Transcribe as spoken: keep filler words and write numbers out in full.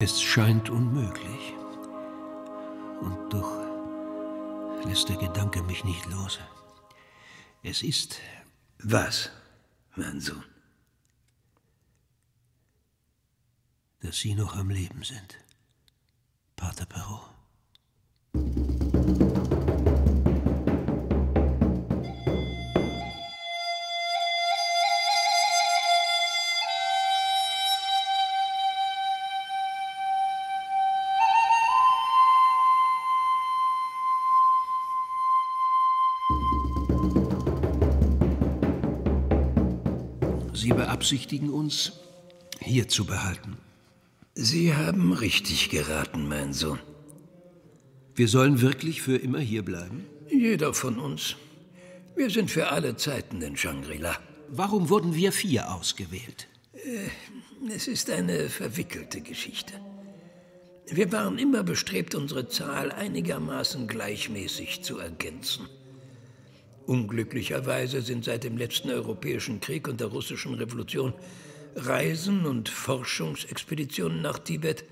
Es scheint unmöglich, und doch lässt der Gedanke mich nicht los. Es ist... Was, mein Sohn? Dass Sie noch am Leben sind, Pater Perrault. Sie beabsichtigen uns, hier zu behalten. Sie haben richtig geraten, mein Sohn. Wir sollen wirklich für immer hier bleiben? Jeder von uns. Wir sind für alle Zeiten in Shangri-La. Warum wurden wir vier ausgewählt? Es ist eine verwickelte Geschichte. Wir waren immer bestrebt, unsere Zahl einigermaßen gleichmäßig zu ergänzen. Unglücklicherweise sind seit dem letzten Europäischen Krieg und der Russischen Revolution Reisen und Forschungsexpeditionen nach Tibet